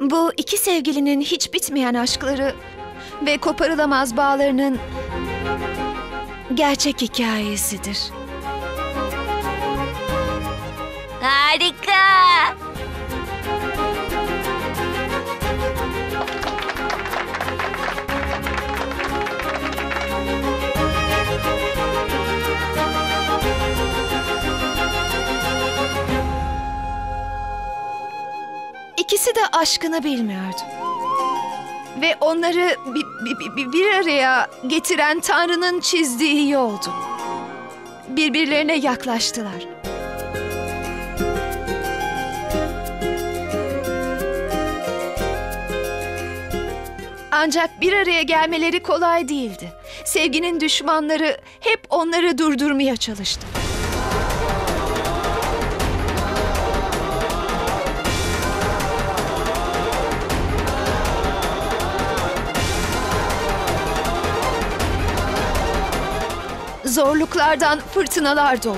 Bu iki sevgilinin hiç bitmeyen aşkları ve koparılamaz bağlarının gerçek hikayesidir. Harika! İkisi de aşkını bilmiyordu. Ve onları bir araya getiren Tanrı'nın çizdiği yoldu. Birbirlerine yaklaştılar. Ancak bir araya gelmeleri kolay değildi. Sevginin düşmanları hep onları durdurmaya çalıştı. Zorluklardan fırtınalar doğdu.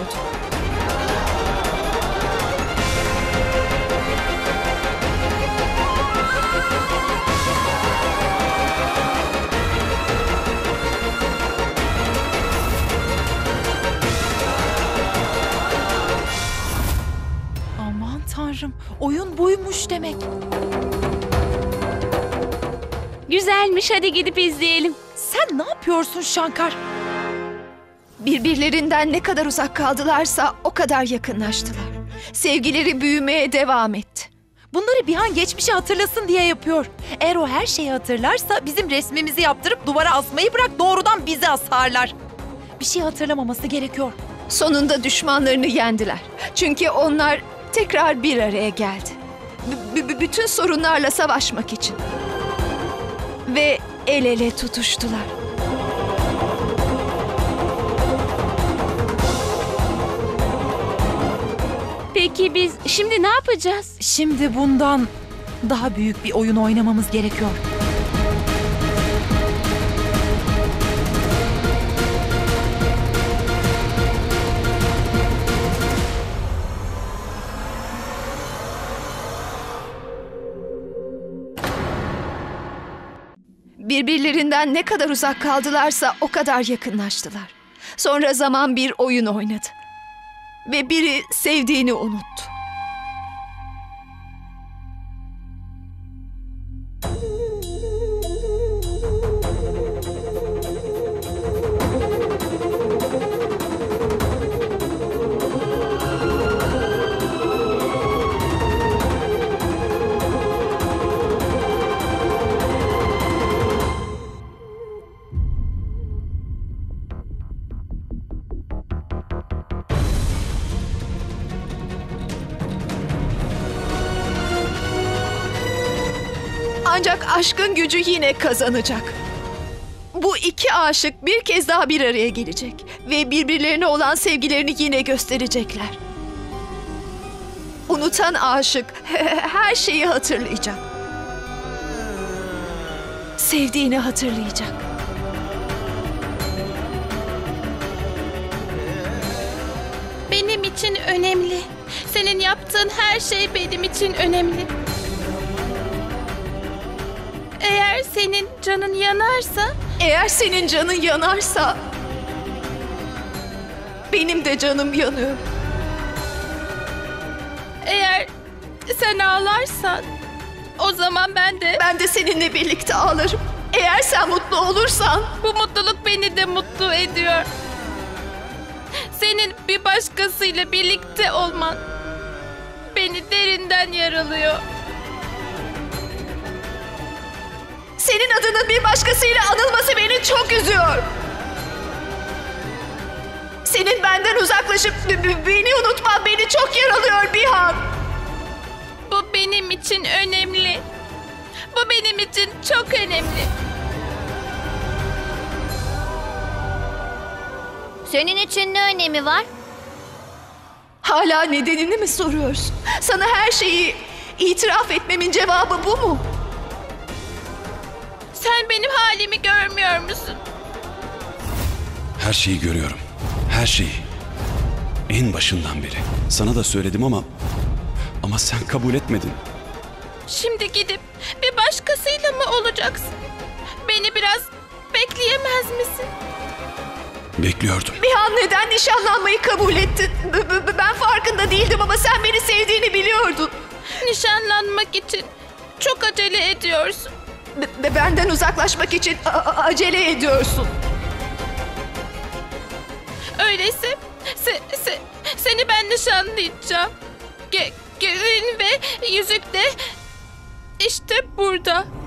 Aman Tanrım, oyun buymuş demek. Güzelmiş, hadi gidip izleyelim. Sen ne yapıyorsun Shankar? Birbirlerinden ne kadar uzak kaldılarsa o kadar yakınlaştılar. Sevgileri büyümeye devam etti. Bunları bir an geçmişi hatırlasın diye yapıyor. Eğer o her şeyi hatırlarsa bizim resmimizi yaptırıp duvara asmayı bırak doğrudan bizi asarlar. Bir şey hatırlamaması gerekiyor. Sonunda düşmanlarını yendiler. Çünkü onlar tekrar bir araya geldi. Bütün sorunlarla savaşmak için. Ve el ele tutuştular. Peki biz şimdi ne yapacağız? Şimdi bundan daha büyük bir oyun oynamamız gerekiyor. Birbirlerinden ne kadar uzak kaldılarsa o kadar yakınlaştılar. Sonra zaman bir oyun oynadı. Ve biri sevdiğini unuttu. Ancak aşkın gücü yine kazanacak. Bu iki aşık bir kez daha bir araya gelecek. Ve birbirlerine olan sevgilerini yine gösterecekler. Unutan aşık her şeyi hatırlayacak. Sevdiğini hatırlayacak. Benim için önemli. Senin yaptığın her şey benim için önemli. Eğer senin canın yanarsa... Eğer senin canın yanarsa... Benim de canım yanıyor. Eğer sen ağlarsan... O zaman ben de... Ben de seninle birlikte ağlarım. Eğer sen mutlu olursan... Bu mutluluk beni de mutlu ediyor. Senin bir başkasıyla birlikte olman... Beni derinden yaralıyor. Senin adının bir başkasıyla anılması beni çok üzüyor. Senin benden uzaklaşıp beni unutman beni çok yaralıyor Bihan. Bu benim için önemli. Bu benim için çok önemli. Senin için ne önemi var? Hala nedenini mi soruyorsun? Sana her şeyi itiraf etmemin cevabı bu mu? Sen benim halimi görmüyor musun? Her şeyi görüyorum. Her şeyi. En başından beri. Sana da söyledim ama sen kabul etmedin. Şimdi gidip bir başkasıyla mı olacaksın? Beni biraz bekleyemez misin? Bekliyordum. Bir an neden nişanlanmayı kabul ettin? Ben farkında değildim ama sen beni sevdiğini biliyordun. Nişanlanmak için çok acele ediyorsun. Benden uzaklaşmak için acele ediyorsun. Öyleyse seni ben nişanlayacağım. Gelin ve yüzük de işte burada.